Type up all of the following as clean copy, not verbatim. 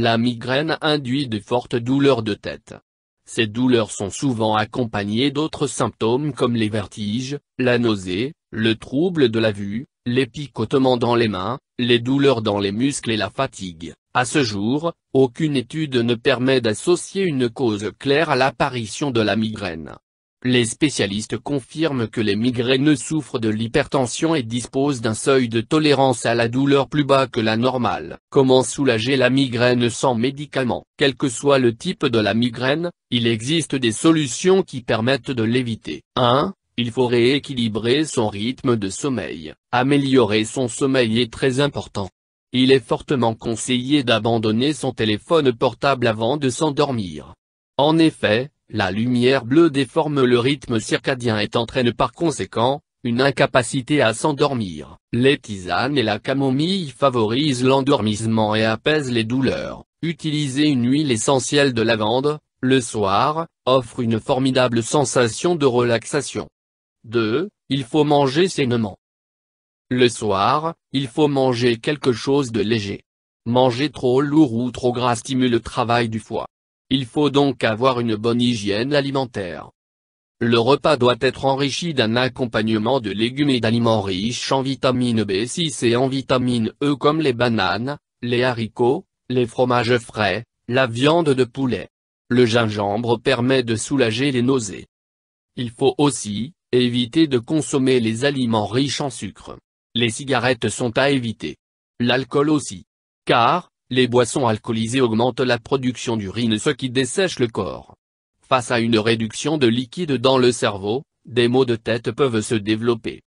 La migraine induit de fortes douleurs de tête. Ces douleurs sont souvent accompagnées d'autres symptômes comme les vertiges, la nausée, le trouble de la vue, les picotements dans les mains, les douleurs dans les muscles et la fatigue. À ce jour, aucune étude ne permet d'associer une cause claire à l'apparition de la migraine. Les spécialistes confirment que les migraineux souffrent de l'hypertension et disposent d'un seuil de tolérance à la douleur plus bas que la normale. Comment soulager la migraine sans médicaments? Quel que soit le type de la migraine, il existe des solutions qui permettent de l'éviter. 1. Il faut rééquilibrer son rythme de sommeil. Améliorer son sommeil est très important. Il est fortement conseillé d'abandonner son téléphone portable avant de s'endormir. En effet, la lumière bleue déforme le rythme circadien et entraîne par conséquent, une incapacité à s'endormir. Les tisanes et la camomille favorisent l'endormissement et apaisent les douleurs. Utiliser une huile essentielle de lavande, le soir, offre une formidable sensation de relaxation. 2. Il faut manger sainement. Le soir, il faut manger quelque chose de léger. Manger trop lourd ou trop gras stimule le travail du foie. Il faut donc avoir une bonne hygiène alimentaire. Le repas doit être enrichi d'un accompagnement de légumes et d'aliments riches en vitamine B6 et en vitamine E comme les bananes, les haricots, les fromages frais, la viande de poulet. Le gingembre permet de soulager les nausées. Il faut aussi éviter de consommer les aliments riches en sucre. Les cigarettes sont à éviter. L'alcool aussi. Car, les boissons alcoolisées augmentent la production d'urine, ce qui dessèche le corps. Face à une réduction de liquide dans le cerveau, des maux de tête peuvent se développer.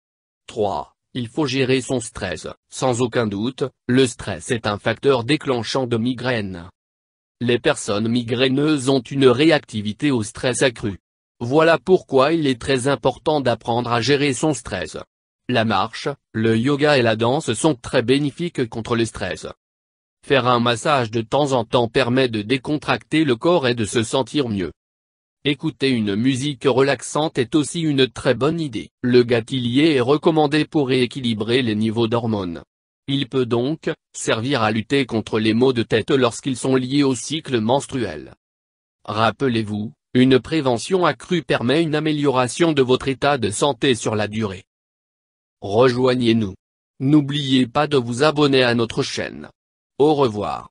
3. Il faut gérer son stress. Sans aucun doute, le stress est un facteur déclenchant de migraine. Les personnes migraineuses ont une réactivité au stress accrue. Voilà pourquoi il est très important d'apprendre à gérer son stress. La marche, le yoga et la danse sont très bénéfiques contre le stress. Faire un massage de temps en temps permet de décontracter le corps et de se sentir mieux. Écouter une musique relaxante est aussi une très bonne idée. Le gâtillier est recommandé pour rééquilibrer les niveaux d'hormones. Il peut donc servir à lutter contre les maux de tête lorsqu'ils sont liés au cycle menstruel. Rappelez-vous, une prévention accrue permet une amélioration de votre état de santé sur la durée. Rejoignez-nous. N'oubliez pas de vous abonner à notre chaîne. Au revoir.